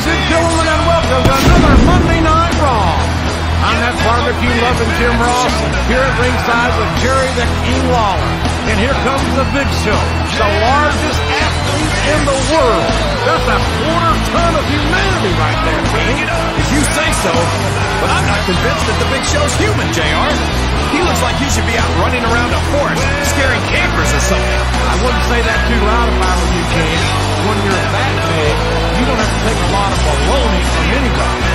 Ladies and gentlemen, and welcome to another Monday Night Raw. I'm that barbecue-loving Jim Ross here at ringside with Jerry the King Lawler. And here comes the Big Show, the largest athlete in the world. That's a quarter ton of humanity right there, baby. If you say so, but I'm not convinced that the Big Show's human, JR. He looks like he should be out running around a forest, scaring campers or something. I wouldn't say that too loud if I were you, King. When you're that big, you don't have to take a lot of baloney from anybody.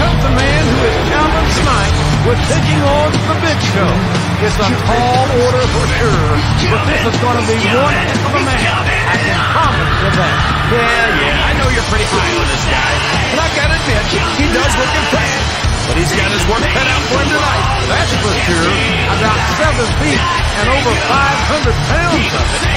Comes a man who is challenged tonight with taking on the Big Show. It's a tall order for sure, but this is going to be one heck of a match. I can promise you that. Yeah, I know you're pretty high on this guy, and I gotta admit, he does look impressive. But he's got his work cut out for him tonight. That's for sure. About 7 feet and over 500 pounds of it.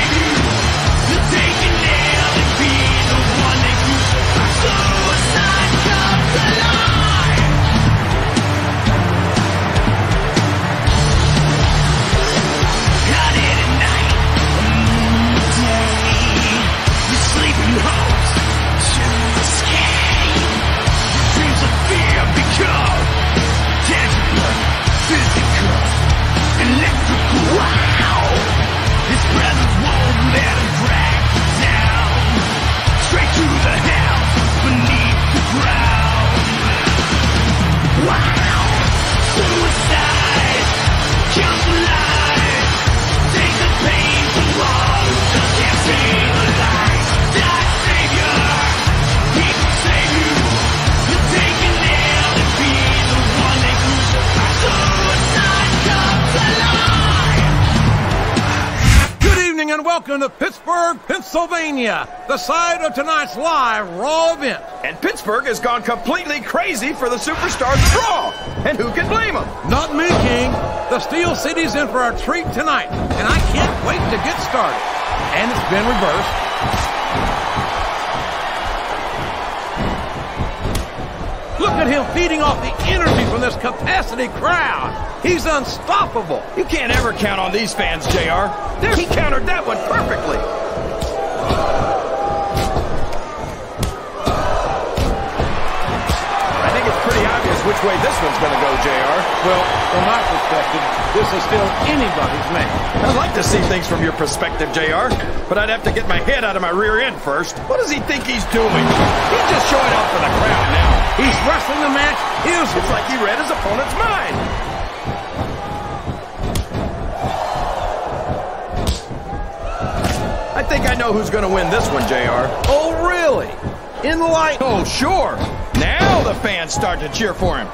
Welcome to Pittsburgh, Pennsylvania, the site of tonight's live Raw event. And Pittsburgh has gone completely crazy for the superstars of Raw. And who can blame them? Not me, King. The Steel City's in for a treat tonight, and I can't wait to get started. And it's been reversed. Look at him feeding off the energy from this capacity crowd. He's unstoppable. You can't ever count on these fans, JR. He countered that one perfectly. I think it's pretty obvious which way this one's going to go, JR. Well, from my perspective, this is still anybody's match. I'd like to see things from your perspective, JR, but I'd have to get my head out of my rear end first. What does he think he's doing? He's just showing off for the crowd now. He's wrestling the match. It's like he read his opponent's mind. I think I know who's going to win this one, JR. Oh, really? In the light? Oh, sure. Now the fans start to cheer for him.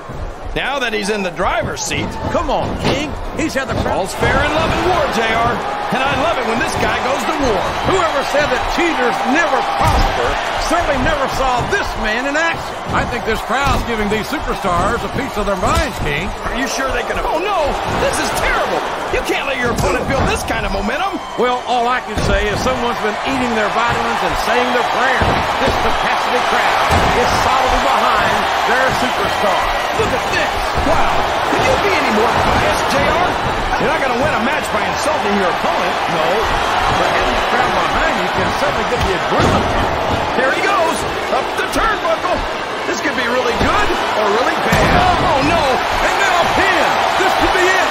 Now that he's in the driver's seat. Come on, King. He's had the all's fair in love and war, JR. And I love it when this guy goes to war. Whoever said that cheaters never prosper certainly never saw this man in action. I think this crowd's giving these superstars a piece of their minds, King. Are you sure they can? Oh, no. This is terrible. You can't let your opponent build this kind of momentum. Well, all I can say is someone's been eating their vitamins and saying their prayers. This capacity crowd is solidly behind their superstar. Look at this! Wow! Can you be any more biased, JR? You're not going to win a match by insulting your opponent. No. But any crowd behind you can certainly get the adrenaline. Here he goes! Up the turnbuckle! This could be really good or really bad. Oh, no! And now a pin! This could be it!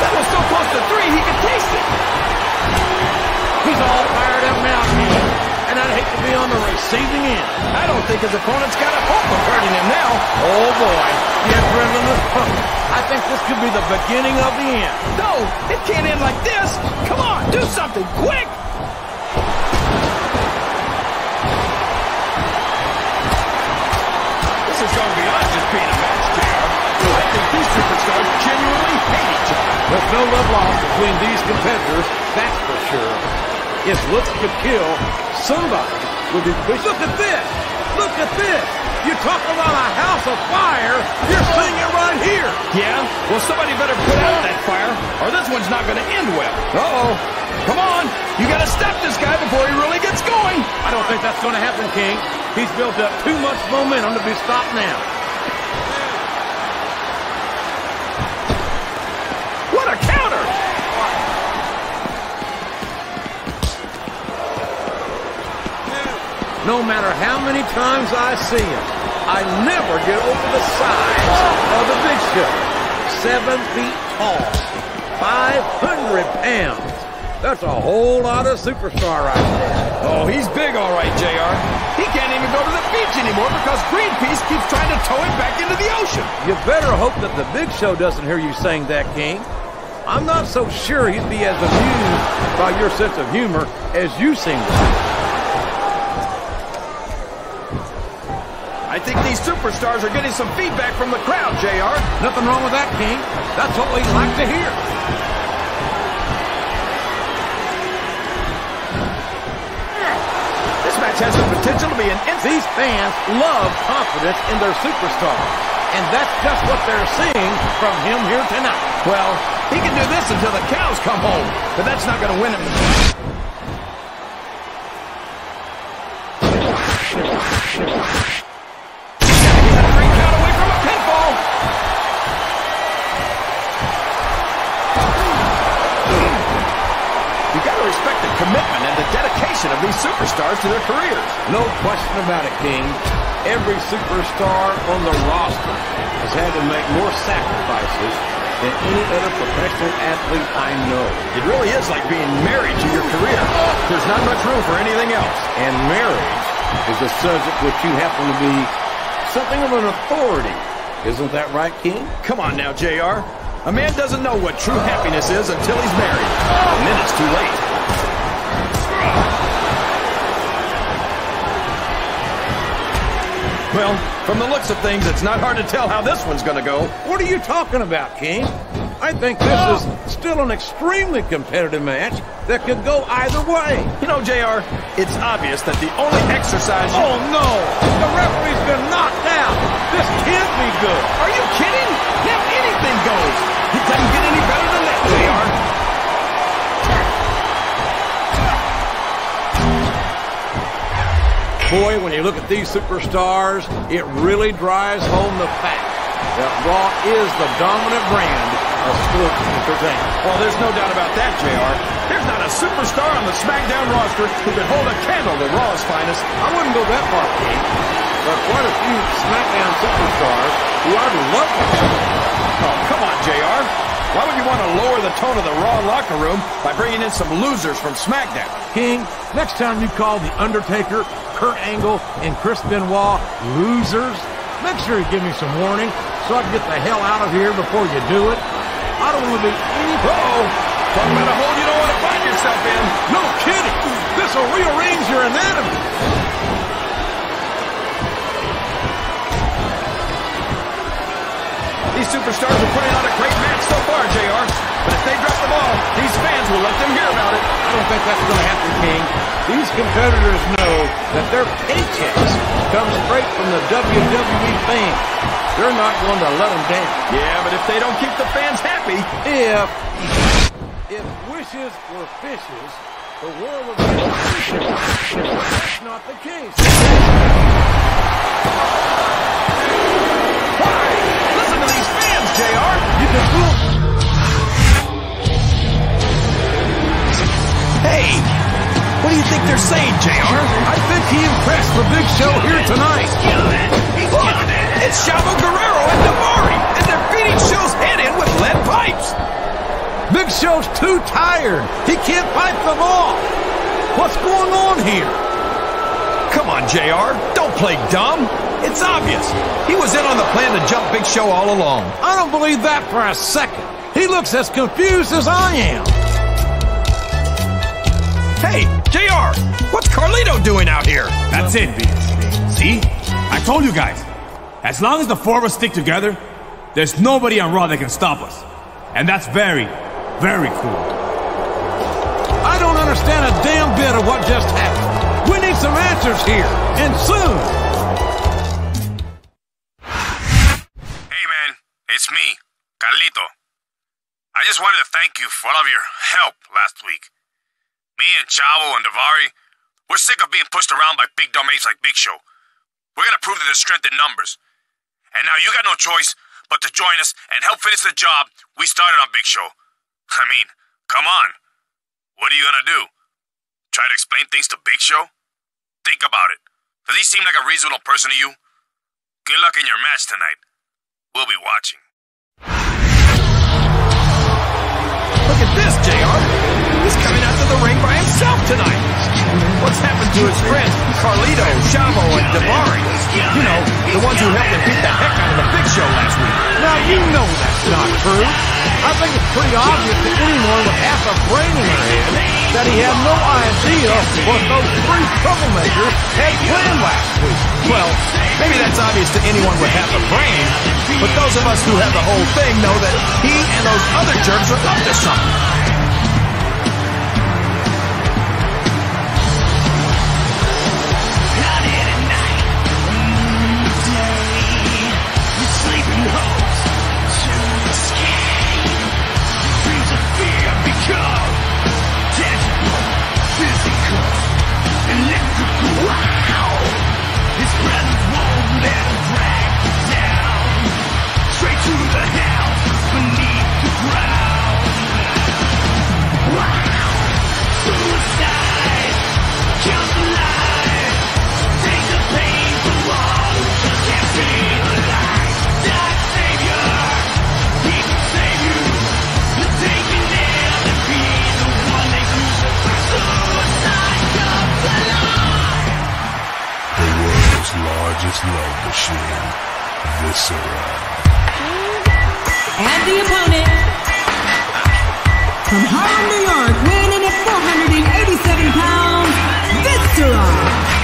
That was so close to 3, he could taste it! He's all fired up now, King. And I'd hate to be on the receiving end. I don't think his opponent's got a hope of hurting him now. Oh, boy. The adrenaline is pumping. I think this could be the beginning of the end. No, it can't end like this. Come on, do something quick. This is going beyond just being a match, JR. I think these superstars genuinely hate each other. There's no love lost between these competitors, that's for sure. If looks could kill, somebody would be. Look at this! Look at this! You talk about a house of fire, you're seeing it right here. Yeah? Well, somebody better put out that fire, or this one's not going to end well. Uh-oh. Come on. You got to stop this guy before he really gets going. I don't think that's going to happen, King. He's built up too much momentum to be stopped now. What a counter! No matter how many times I see him, I never get over the size of the Big Show. 7 feet tall, 500 pounds. That's a whole lot of superstar right there. Oh, he's big all right, JR. He can't even go to the beach anymore because Greenpeace keeps trying to tow him back into the ocean. You better hope that the Big Show doesn't hear you saying that, King. I'm not so sure he'd be as amused by your sense of humor as you seem to be. I think these superstars are getting some feedback from the crowd, JR. Nothing wrong with that, King. That's what we'd like to hear. This match has the potential to be an instant. These fans love confidence in their superstar, and that's just what they're seeing from him here tonight. Well, he can do this until the cows come home, but that's not going to win him. Commitment and the dedication of these superstars to their careers. No question about it, King. Every superstar on the roster has had to make more sacrifices than any other professional athlete I know. It really is like being married to your career. There's not much room for anything else. And marriage is a subject which you happen to be something of an authority. Isn't that right, King? Come on now, JR. A man doesn't know what true happiness is until he's married. And then it's too late. Well, from the looks of things, it's not hard to tell how this one's gonna go. What are you talking about, King? I think this is still an extremely competitive match that could go either way. You know, JR, it's obvious that the only exercise... Oh, no! The referee's been knocked out! This can't be good! Are you kidding? Now anything goes! It doesn't get any better than that, JR. Boy, when you look at these superstars, it really drives home the fact that Raw is the dominant brand of sports entertainment. Well, there's no doubt about that, JR. There's not a superstar on the SmackDown roster who could hold a candle to Raw's finest. I wouldn't go that far, King. There are quite a few SmackDown superstars who I'd love to see. Oh, come on, JR. Why would you want to lower the tone of the Raw locker room by bringing in some losers from SmackDown? King, next time you call The Undertaker, Kurt Angle, and Chris Benoit losers, make sure you give me some warning so I can get the hell out of here before you do it. I don't want to be any... Uh-oh. Talking about a hole you don't want to find yourself in. No kidding. This will rearrange your anatomy. These superstars are putting on a great match so far, JR. But if they drop the ball, these fans will let them hear about it. I don't think that's going to happen, King. These competitors know that their paychecks come straight from the WWE fans. They're not going to let them down. Yeah, but if they don't keep the fans happy... If wishes were fishes, the world would be fishes. That's not the case. Why? Listen to these fans, JR. You can fool... Hey, what do you think they're saying, JR? I think he impressed the Big Show here tonight. Look, it's Chavo Guerrero and Devari, and they're beating Show's head in with lead pipes. Big Show's too tired. He can't pipe them off. What's going on here? Come on, JR. Don't play dumb. It's obvious. He was in on the plan to jump Big Show all along. I don't believe that for a second. He looks as confused as I am. Hey, JR, what's Carlito doing out here? That's it, bitch. See? I told you guys, as long as the four of us stick together, there's nobody on Raw that can stop us. And that's very, very cool. I don't understand a damn bit of what just happened. We need some answers here, and soon. Carlito, I just wanted to thank you for all of your help last week. Me and Chavo and Devari, we're sick of being pushed around by big dumb apes like Big Show. We're gonna prove that there's strength in numbers. And now you got no choice but to join us and help finish the job we started on Big Show. I mean, come on. What are you gonna do? Try to explain things to Big Show? Think about it. Does he seem like a reasonable person to you? Good luck in your match tonight. We'll be watching. Look at this, JR. He's coming out to the ring by himself tonight. What's happened to his friends, Carlito, Chavo, and Devari? You know, the ones who helped him beat the heck out of the Big Show last week. Now, you know that's not true. I think it's pretty obvious that anyone with half a brain in their head that he had no idea what those three troublemakers had planned last week. Well, maybe that's obvious to anyone with half a brain, but those of us who have the whole thing know that he and those other jerks are up to something. Largest love machine, Viscera. And the opponent, from Harlem, New York, weighing in at 487 pounds, Viscera.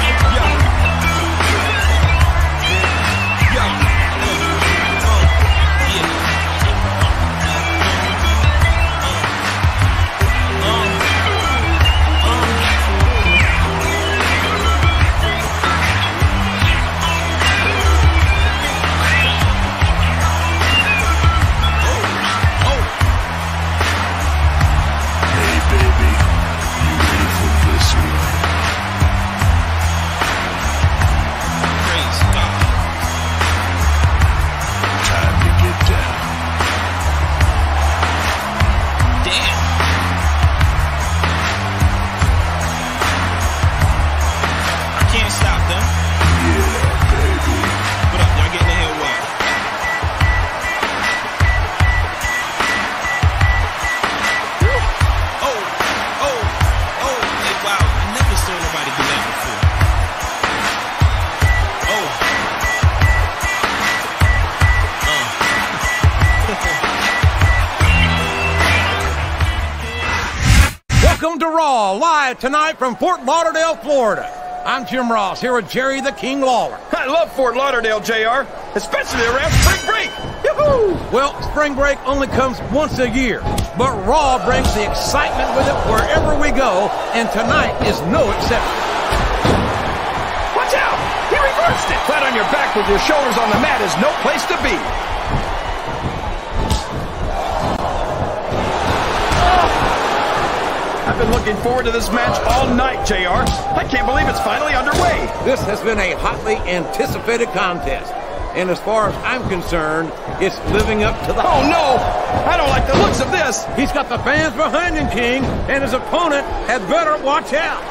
Raw, live tonight from Fort Lauderdale, Florida. I'm Jim Ross, here with Jerry the King Lawler. I love Fort Lauderdale, JR, especially around spring break. Yoo-hoo! Well, spring break only comes once a year, but Raw brings the excitement with it wherever we go, and tonight is no exception. Watch out! He reversed it! Flat on your back with your shoulders on the mat is no place to be. I've been looking forward to this match all night, JR. I can't believe it's finally underway. This has been a hotly anticipated contest. And as far as I'm concerned, it's living up to the... Oh, no! I don't like the looks of this! He's got the fans behind him, King, and his opponent had better watch out.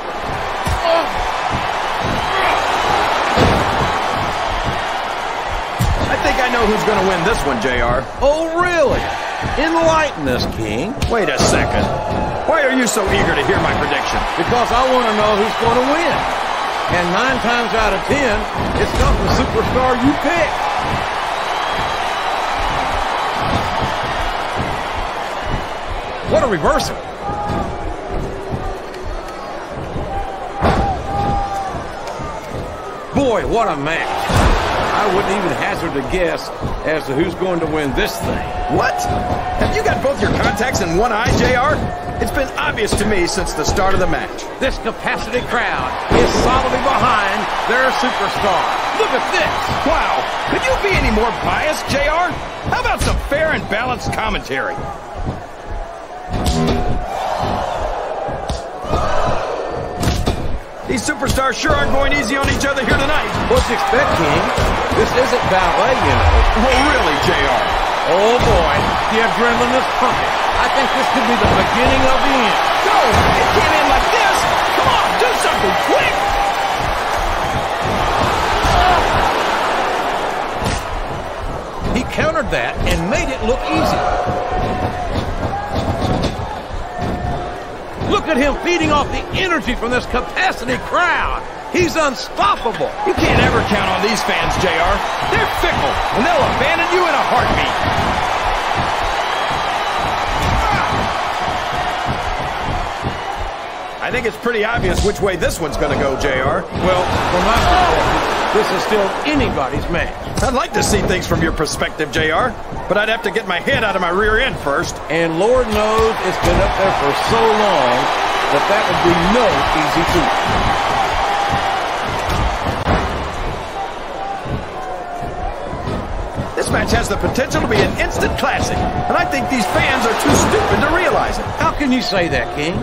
I think I know who's going to win this one, JR. Oh, really? Enlighten us, King. Wait a second. Why are you so eager to hear my prediction? Because I want to know who's going to win. And 9 times out of 10, it's not the superstar you pick. What a reversal. Boy, what a match. I wouldn't even hazard a guess as to who's going to win this thing. What? Have you got both your contacts in one eye, JR? It's been obvious to me since the start of the match. This capacity crowd is solidly behind their superstar. Look at this. Wow. Could you be any more biased, JR? How about some fair and balanced commentary. These superstars sure aren't going easy on each other here tonight. What's to expect, King? This isn't ballet, you know. Well, really, JR. Oh, boy. The adrenaline is pumping. I think this could be the beginning of the end. No, it can't end like this. Come on, do something quick. He countered that and made it look easy. Look at him feeding off the energy from this capacity crowd. He's unstoppable. You can't ever count on these fans, JR. They're fickle, and they'll abandon you in a heartbeat. I think it's pretty obvious which way this one's going to go, JR. Well, from my perspective, this is still anybody's match. I'd like to see things from your perspective, JR, but I'd have to get my head out of my rear end first. And Lord knows it's been up there for so long that that would be no easy feat. This match has the potential to be an instant classic, and I think these fans are too stupid to realize it. How can you say that, King?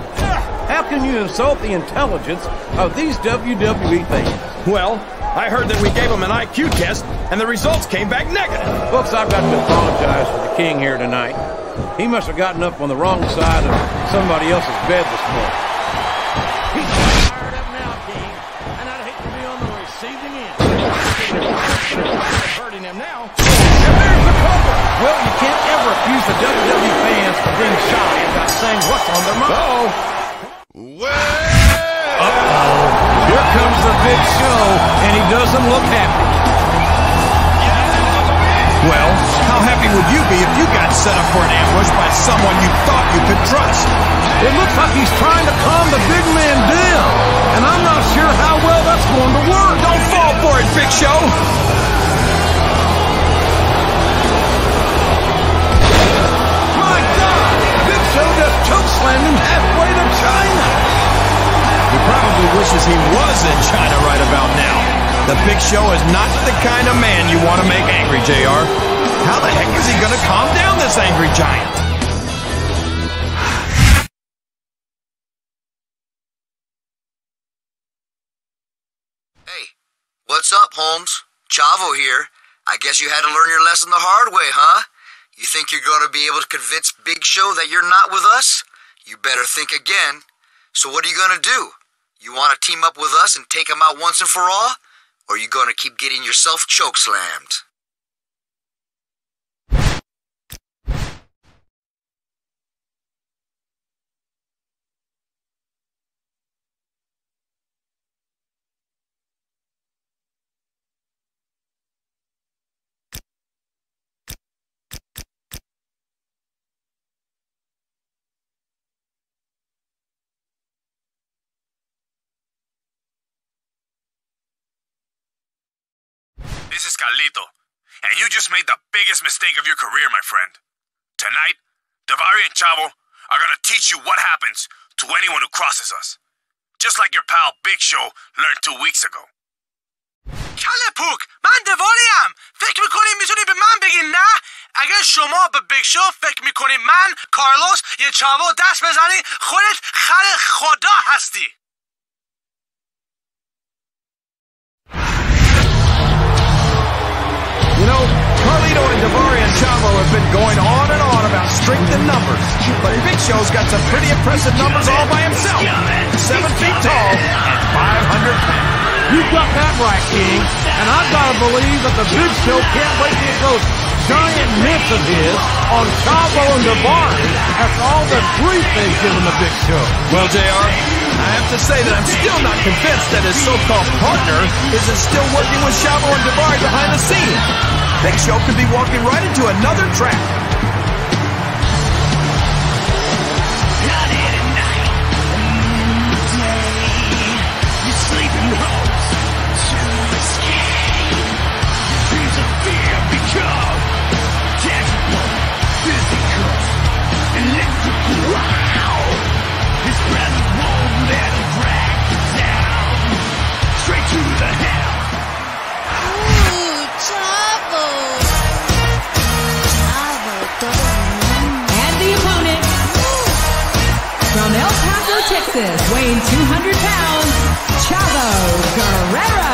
How can you insult the intelligence of these WWE fans? Well, I heard that we gave him an IQ test, and the results came back negative. Folks, I've got to apologize for the King here tonight. He must have gotten up on the wrong side of somebody else's bed this morning. He's fired up now, King, and I'd hate to be on the receiving end. Hurting him now. And there's the cover. Well, you can't ever accuse the WWE fans for being shy about saying what's on their mind. Uh-oh. Here comes the Big Show, and he doesn't look happy. Well, how happy would you be if you got set up for an ambush by someone you thought you could trust? It looks like he's trying to calm the big man down, and I'm not sure how well that's going to work. Don't fall for it, Big Show. My God, Big Show just chokeslammed him halfway to China. He probably wishes he was in China right about now. The Big Show is not the kind of man you want to make angry, JR. How the heck is he going to calm down this angry giant? Hey, what's up, Holmes? Chavo here. I guess you had to learn your lesson the hard way, huh? You think you're going to be able to convince Big Show that you're not with us? You better think again. So what are you going to do? You want to team up with us and take him out once and for all? Or are you going to keep getting yourself chokeslammed? This is Carlito, and you just made the biggest mistake of your career, my friend. Tonight, Devari and Chavo are going to teach you what happens to anyone who crosses us. Just like your pal Big Show learned 2 weeks ago. Kalepuk, man Devariam! Fekr mikonim mitoni be man begin na? Agar shoma be Big Show fekr mikonim man Carlos ye Chavo dast bezani, khodet khare khoda hasti. You know, Carlito and Devari and Chavo have been going on and on about strength and numbers, but Big Show's got some pretty impressive numbers all by himself. 7 feet tall and 500 pounds. You got that right, King, and I've got to believe that the Big Show can't wait to get those giant mitts of his on Chavo and Devari after all the grief they've given the Big Show. Well, JR, I have to say that I'm still not convinced that his so-called partner isn't still working with Chavo and Devari behind the scenes. Big Show could be walking right into another trap. Chavo versus weighing 200 pounds, Chavo Guerrero.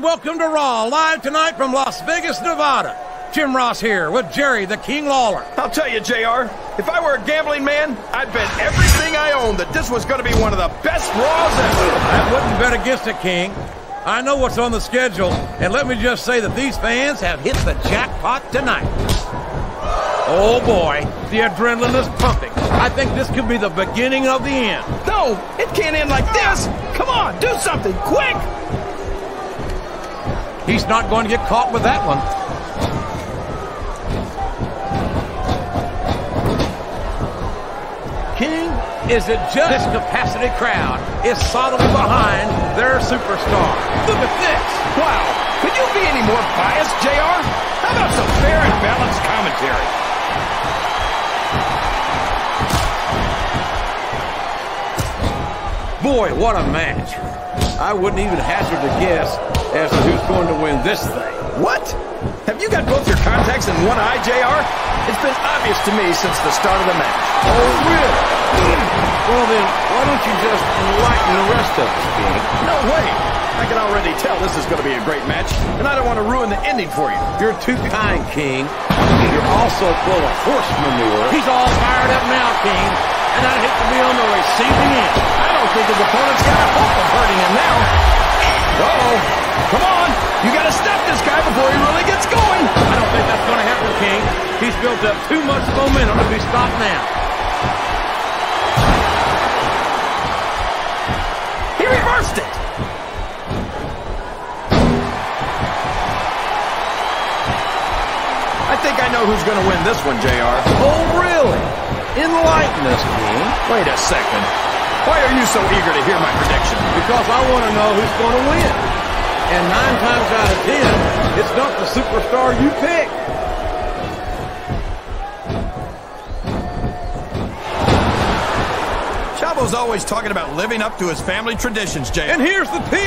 Welcome to Raw, live tonight from Las Vegas, Nevada. Jim Ross here with Jerry the King Lawler. I'll tell you, JR, if I were a gambling man, I'd bet everything I owned that this was going to be one of the best Raws ever. I wouldn't bet against it, King. I know what's on the schedule, and let me just say that these fans have hit the jackpot tonight. Oh boy, the adrenaline is pumping. I think this could be the beginning of the end. No, it can't end like this. Come on, do something, quick! He's not going to get caught with that one. King, is it just this capacity crowd is solidly behind their superstar? Look at this. Wow. Could you be any more biased, JR? How about some fair and balanced commentary? Boy, what a match. I wouldn't even hazard to guess as to who's going to win this thing. What? Have you got both your contacts in one eye, JR? It's been obvious to me since the start of the match. Oh, really? Well, then, why don't you just enlighten the rest of us, King? No way. I can already tell this is going to be a great match, and I don't want to ruin the ending for you. You're too kind, King. And you're also full of horse manure. He's all fired up now, King, and I'd hate to be on the receiving end. I don't think his opponent's got a hope of hurting him now. Uh-oh. Come on! You gotta stop this guy before he really gets going! I don't think that's gonna happen, King. He's built up too much momentum to be stopped now. He reversed it! I think I know who's gonna win this one, JR. Oh, really? Enlighten us, King. Wait a second. Why are you so eager to hear my prediction? Because I want to know who's gonna win. And 9 times out of 10, it's not the superstar you pick. Chavo's always talking about living up to his family traditions, Jay. And here's the pin. 1, 2, 3.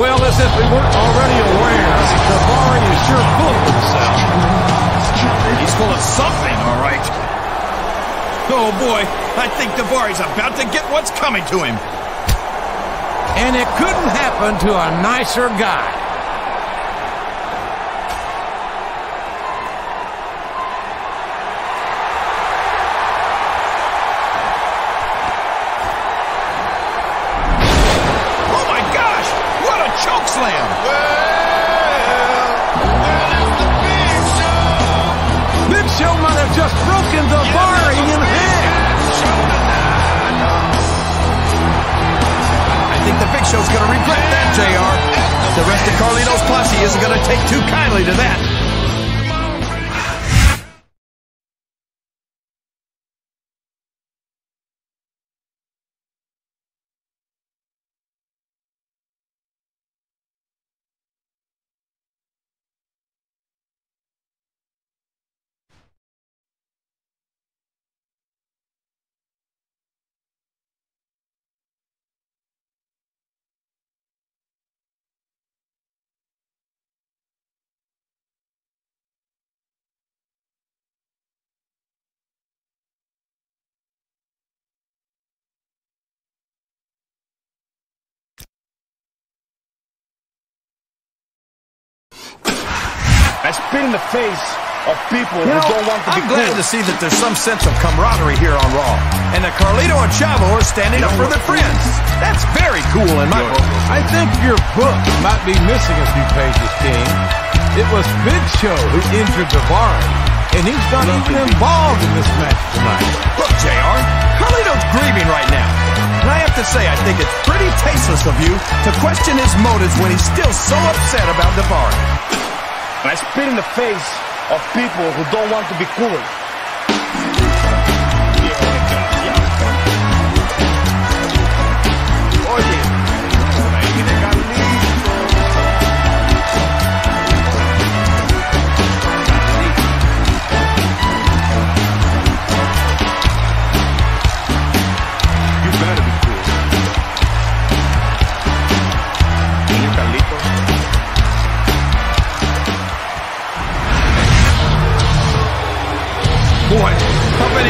Well, as if we weren't already aware, Devari is sure full of himself. He's full of something, all right. Oh boy, I think Devari's about to get what's coming to him. And it couldn't happen to a nicer guy. Show's going to regret that, JR. The rest of Carlito's posse isn't going to take too kindly to that. I spit in the face of people who don't want to be cool. I'm glad to see that there's some sense of camaraderie here on Raw, and that Carlito and Chavo are standing up for their friends. That's very cool in my book. I think your book might be missing a few pages, King. It was Big Show who injured Devari, and he's not even involved in this match tonight. Look, JR, Carlito's grieving right now. And I have to say, I think it's pretty tasteless of you to question his motives when he's still so upset about Devari. I spit in the face of people who don't want to be cool.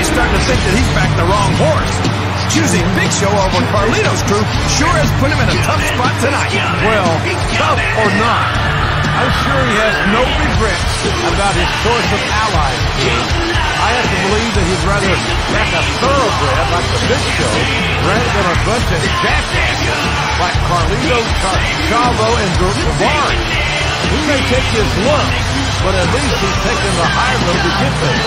Starting to think that he's backed the wrong horse. Choosing Big Show over Carlito's crew sure has put him in a tough spot tonight. Well, tough or not, I'm sure he has no regrets about his choice of allies. I have to believe that he's rather like a thoroughbred like the Big Show rather than a bunch of jackasses like Carlito, Chavo, and Devari. He may take his lump, but at least he's taking the high road to get there.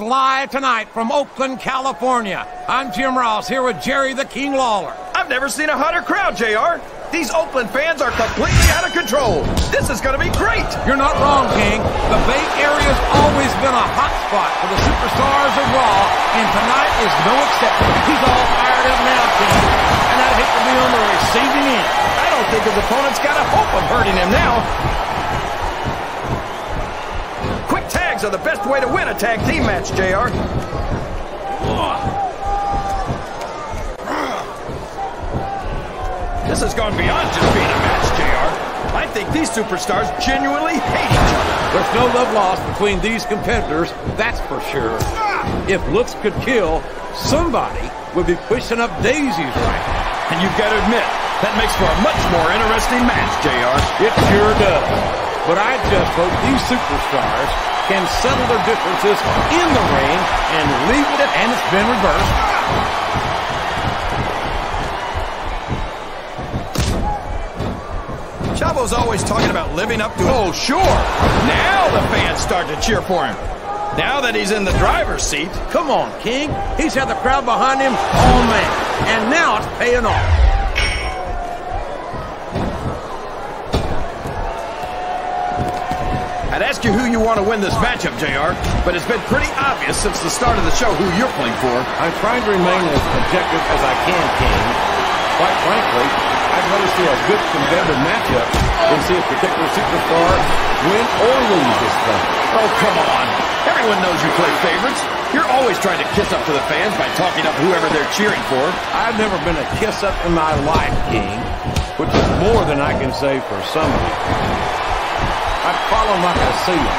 Live tonight from Oakland, California. I'm Jim Ross here with Jerry the King Lawler. I've never seen a hotter crowd, JR. These Oakland fans are completely out of control. This is going to be great. You're not wrong, King. The Bay Area's always been a hot spot for the superstars of Raw, and tonight is no exception. He's all fired up now, King, and I'd hate to be on the receiving end. I don't think his opponent's got a hope of hurting him now. Tags are the best way to win a tag team match, JR. This has gone beyond just being a match, JR. I think these superstars genuinely hate each other. There's no love lost between these competitors, that's for sure. If looks could kill, somebody would be pushing up daisies right now. And you've got to admit, that makes for a much more interesting match, JR. It sure does. But I just hope these superstars can settle their differences in the ring and leave it at, and it's been reversed. Chavo's always talking about living up to it. Oh, sure. Now the fans start to cheer for him. Now that he's in the driver's seat. Come on, King. He's had the crowd behind him all night. And now it's paying off. I'd ask you who you want to win this matchup, JR, but it's been pretty obvious since the start of the show who you're playing for. I'm trying to remain as objective as I can, King. Quite frankly, I'd rather see a good competitive matchup than see a particular superstar win or lose this thing. Oh, come on. Everyone knows you play favorites. You're always trying to kiss up to the fans by talking up whoever they're cheering for. I've never been a kiss up in my life, King, which is more than I can say for some of you. I follow him like I see him,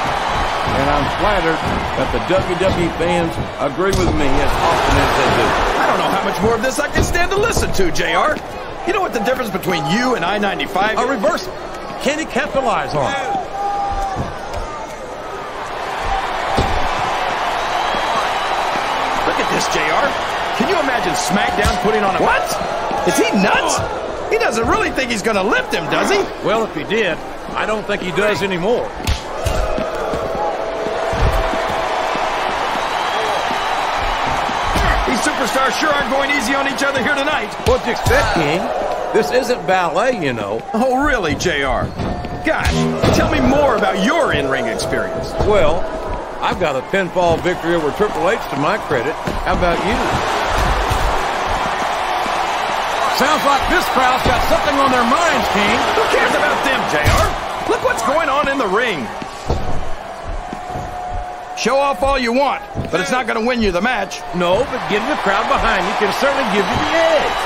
and I'm flattered that the WWE fans agree with me as often as they do. I don't know how much more of this I can stand to listen to, JR. You know what the difference between you and I-95 is? A reversal. Can he capitalize on it? Look at this, JR. Can you imagine SmackDown putting on a... What? Is he nuts? He doesn't really think he's going to lift him, does he? Well, if he did... I don't think he does anymore. These superstars sure aren't going easy on each other here tonight. What do you expect, King? This isn't ballet, you know. Oh, really, JR? Gosh, tell me more about your in-ring experience. Well, I've got a pinfall victory over Triple H to my credit. How about you? Sounds like this crowd's got something on their minds, King. Who cares about them, JR? Look what's going on in the ring. Show off all you want, but it's not going to win you the match. No, but getting the crowd behind you can certainly give you the edge.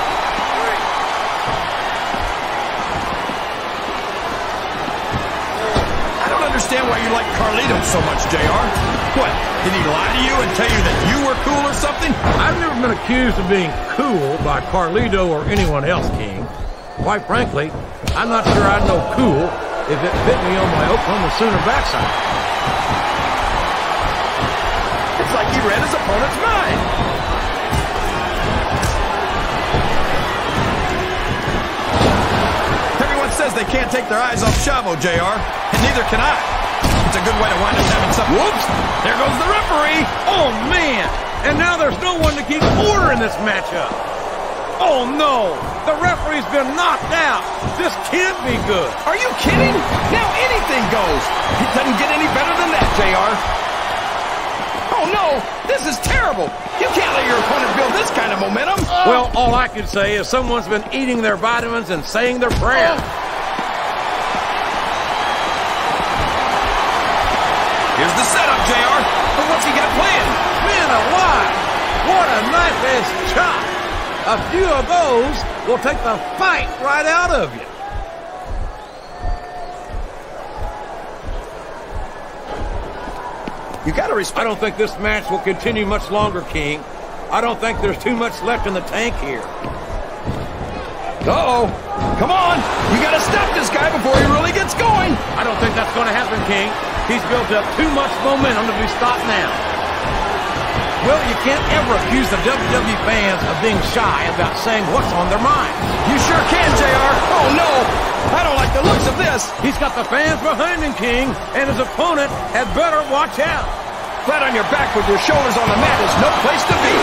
I don't understand why you like Carlito so much, JR. What, did he lie to you and tell you that you were cool or something? I've never been accused of being cool by Carlito or anyone else, King. Quite frankly, I'm not sure I'd know cool if it bit me on my Oklahoma Sooner backside. It's like he read his opponent's mind. Everyone says they can't take their eyes off Chavo, JR, and neither can I. It's a good way to wind up having something. Whoops! There goes the referee! Oh, man! And now there's no one to keep order in this matchup. Oh, no. The referee's been knocked out. This can't be good. Are you kidding? Now anything goes. It doesn't get any better than that, JR. Oh, no. This is terrible. You can't let your opponent build this kind of momentum. Well, all I can say is someone's been eating their vitamins and saying their prayers. Here's the setup, JR. But what's he got planned? Alive. What a knife-edge chop. A few of those will take the fight right out of you. You got to respect. I don't think this match will continue much longer, King. I don't think there's too much left in the tank here. Uh-oh. Come on. You got to stop this guy before he really gets going. I don't think that's going to happen, King. He's built up too much momentum to be stopped now. Well, you can't ever accuse the WWE fans of being shy about saying what's on their mind. You sure can, JR. Oh, no. I don't like the looks of this. He's got the fans behind him, King, and his opponent had better watch out. Flat on your back with your shoulders on the mat is no place to be.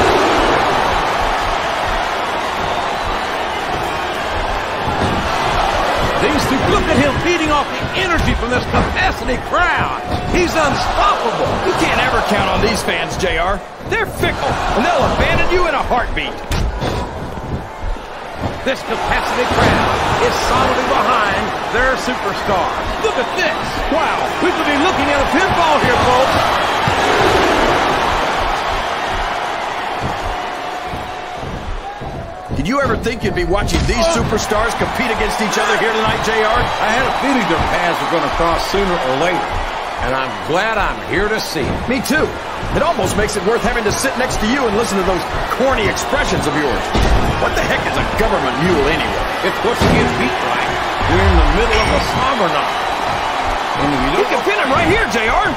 These two, look at him feeding off the energy from this capacity crowd. He's unstoppable. You can't ever count on these fans, JR. They're fickle, and they'll abandon you in a heartbeat. This capacity crowd is solidly behind their superstar. Look at this. Wow, we could be looking at a pinball here, folks. Did you ever think you'd be watching these superstars compete against each other here tonight, JR? I had a feeling their paths were going to cross sooner or later, and I'm glad I'm here to see it. Me too. It almost makes it worth having to sit next to you and listen to those corny expressions of yours. What the heck is a government mule anyway? It's what you get beat like. We're in the middle of a slam or not. You can pin him right here, JR.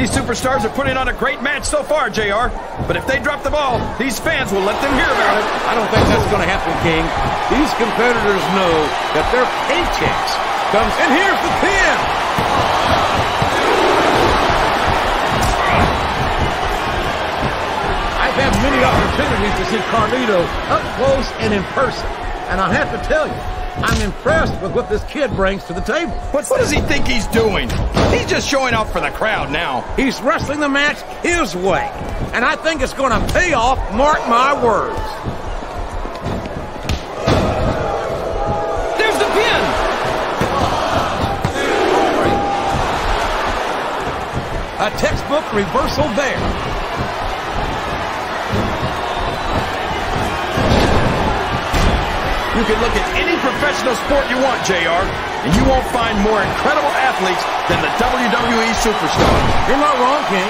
These superstars are putting on a great match so far, JR. But if they drop the ball, these fans will let them hear about it. I don't think that's going to happen, King. These competitors know that their paychecks comes in here for the pin. I've had many opportunities to see Carlito up close and in person, and I have to tell you, I'm impressed with what this kid brings to the table. What does he think he's doing? He's just showing off for the crowd now. He's wrestling the match his way, and I think it's going to pay off, mark my words. A textbook reversal there. You can look at any professional sport you want, JR, and you won't find more incredible athletes than the WWE superstars. You're not wrong, King.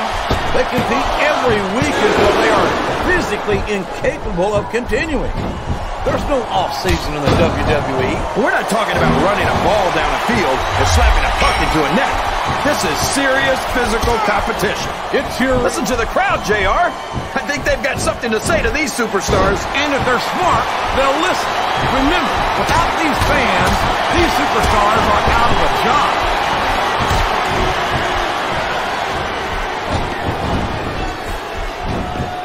They compete every week until they are physically incapable of continuing. There's no off-season in the WWE. We're not talking about running a ball down a field and slapping a puck into a net. This is serious physical competition. It's your... Listen to the crowd, JR. I think they've got something to say to these superstars. And if they're smart, they'll listen. Remember, without these fans, these superstars are out of a job.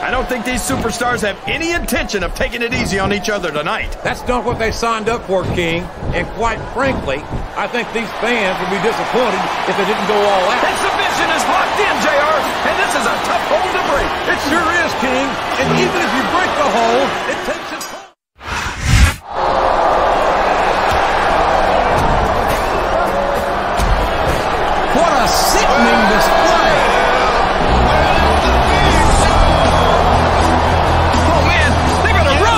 I don't think these superstars have any intention of taking it easy on each other tonight. That's not what they signed up for, King. And quite frankly, I think these fans would be disappointed if they didn't go all out. That submission is locked in, JR, and this is a tough hold to break. It sure is, King, and even if you break the hold, it takes its time. What a sickening display. Oh, man, they're going to run.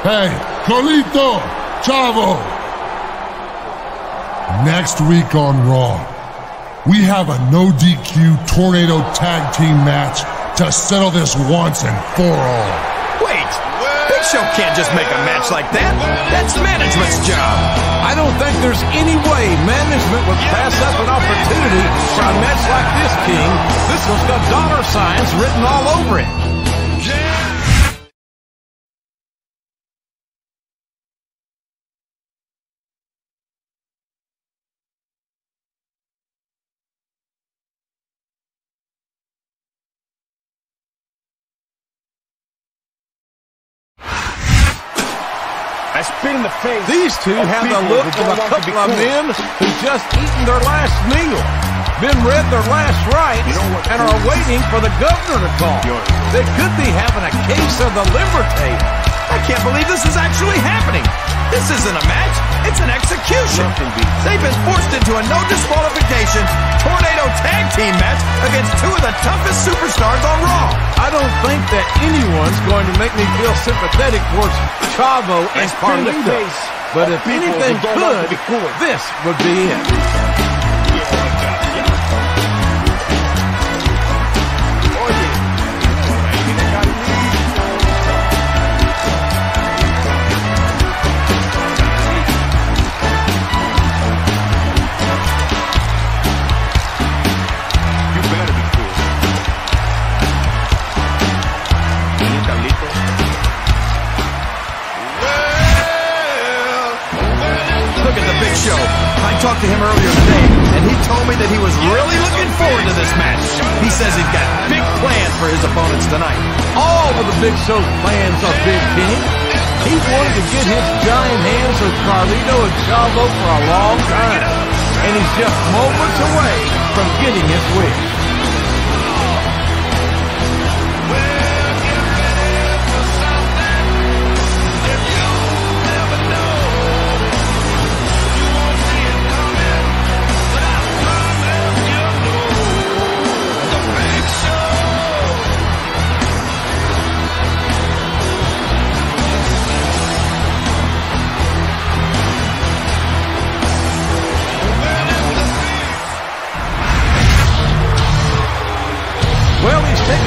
Hey, Carlito, Chavo. Next week on Raw, we have a no DQ tornado tag team match to settle this once and for all. Wait, Big Show can't just make a match like that. That's management's job. I don't think there's any way management would pass up an opportunity for a match like this, King. This one's got dollar signs written all over it. These two have the look of a couple of men who just eaten their last meal, been read their last rites, and are waiting for the governor to call. They could be having a case of the liver tape. I can't believe this is actually happening. This isn't a match, it's an execution. They've been forced into a no disqualification tornado tag team match against two of the toughest superstars on Raw. I don't think that anyone's going to make me feel sympathetic towards Chavo and Carlito, but if anything could, this would be it. I talked to him earlier today, and he told me that he was really looking forward to this match. He says he's got big plans for his opponents tonight. All of the Big Show's plans are big, King. He wanted to get his giant hands on Carlito and Chavo for a long time, and he's just moments away from getting his wish.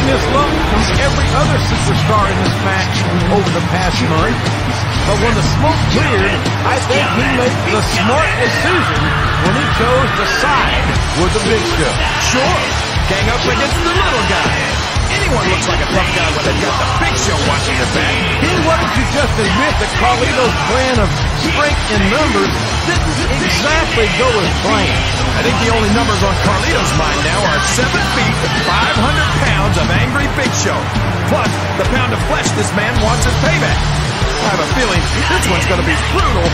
This love from every other superstar in this match over the past month, but when the smoke cleared, I think he made the smart decision when he chose to side with the Big Show. Sure, gang up against the little guy. anyone looks like a tough guy when they've got the Big Show watching your back. He wanted to just admit that Carlito's plan of strength in numbers didn't exactly go as planned. I think the only numbers on Carlito's mind now are 7 feet and 500 pounds of angry Big Show. Plus, the pound of flesh this man wants as payback. I have a feeling this one's going to be brutal.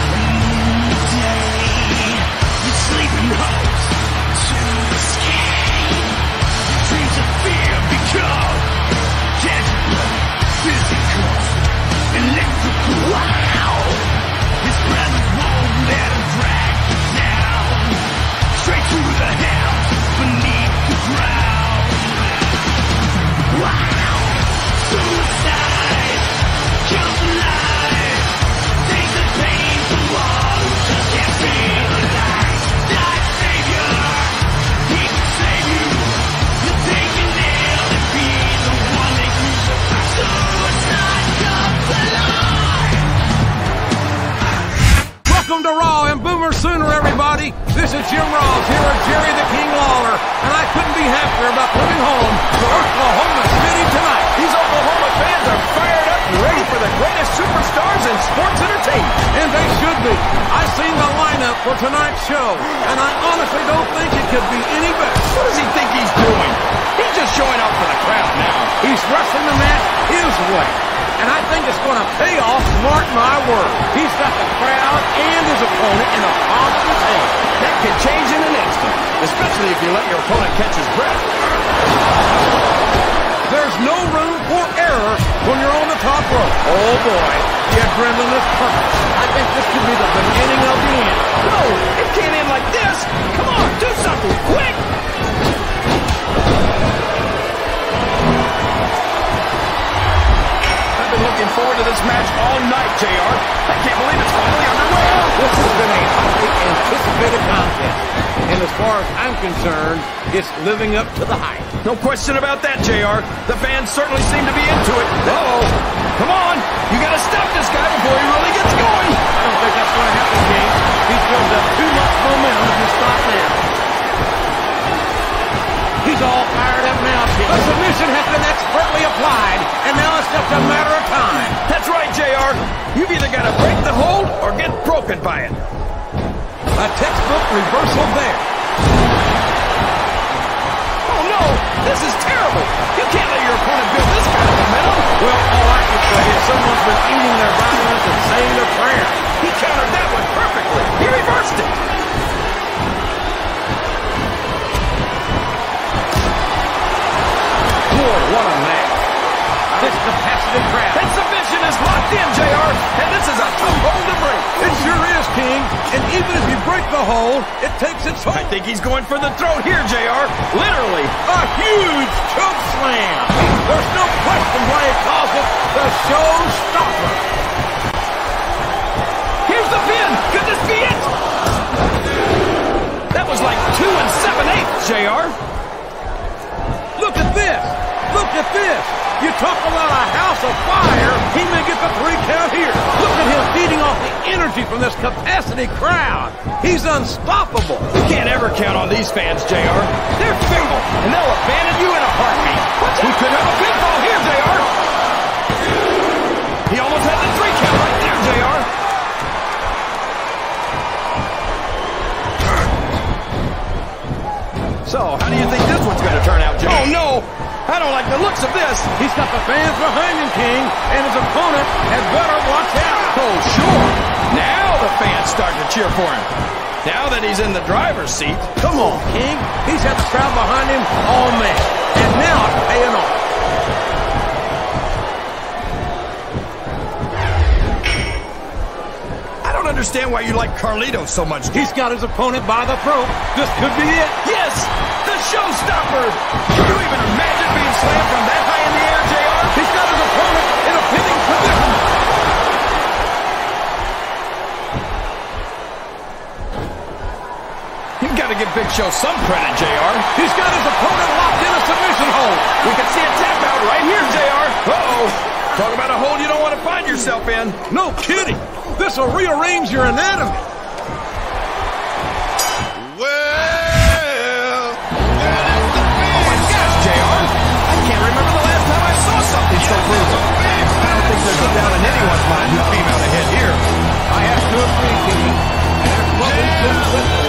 Welcome to Raw and Boomer Sooner, everybody. This is Jim Ross here with Jerry the King Lawler, and I couldn't be happier about coming home to Oklahoma City tonight. These Oklahoma fans are fired up and ready for the greatest superstars in sports entertainment. And they should be. I've seen the lineup for tonight's show, and I honestly don't think it could be any better. What does he think he's doing? He's just showing up for the crowd now. He's wrestling the match his way. And I think it's going to pay off, mark my word. He's got the crowd and his opponent in a palm of his hand. That could change in an instant, especially if you let your opponent catch his breath. There's no room for error when you're on the top rope. Oh, boy. The adrenaline is pumping. I think this could be the beginning of the end. No, it can't end like this. Come on, do something quick. Looking forward to this match all night, JR. I can't believe it's finally underway. This has been a highly anticipated contest. And as far as I'm concerned, it's living up to the hype. No question about that, JR. The fans certainly seem to be into it. Uh-oh. Come on. You got to stop this guy before he really gets going. I don't think that's going to happen, King. He's built up too much momentum if you stop now. He's all fired up now, King. The submission has been expertly applied, and now it's just a matter of time. That's right, JR. You've either got to break the hold or get broken by it. A textbook reversal there. Oh, no. This is terrible. You can't let your opponent build this kind of momentum. Well, all I can say is someone's been eating their vitamins and saying their prayer. He countered that one perfectly. He reversed it. Boy, what a match. This capacity crowd. That submission is locked in, JR, and this is a tough hold to break. It sure is, King, and even if you break the hold, it takes its hold. I think he's going for the throat here, JR. Literally, a huge choke slam. There's no question why he calls it the showstopper. Here's the pin. Could this be it? That was like 2 7/8, JR. Look at this! Look at this! You talk about a house of fire, he may get the 3 count here. Look at him feeding off the energy from this capacity crowd. He's unstoppable. You can't ever count on these fans, JR. They're feeble, and they'll abandon you in a heartbeat. We could have a big ball here, JR. He almost had the 3 count right there, JR. So, how do you think this one's going to turn out, Jim? Oh, no! I don't like the looks of this! He's got the fans behind him, King, and his opponent had better watch out! Oh, sure! Now the fans start to cheer for him. Now that he's in the driver's seat. Come on, King! He's had the crowd behind him all night, and now it's paying off. I understand why you like Carlito so much. He's got his opponent by the throat. This could be it. Yes, the showstopper. Can you even imagine being slammed from that high in the air, JR? He's got his opponent in a pinning position. You've got to give Big Show some credit, JR. He's got his opponent locked in a submission hold. We can see a tap out right here, JR. Uh-oh. Talk about a hole you don't want to find yourself in. No kidding. This will rearrange your anatomy. Well, that is the big. Oh my gosh, JR. I can't remember the last Carlito Cruz. I don't think there's a doubt in anyone's mind who came out ahead here. I asked to agree, King.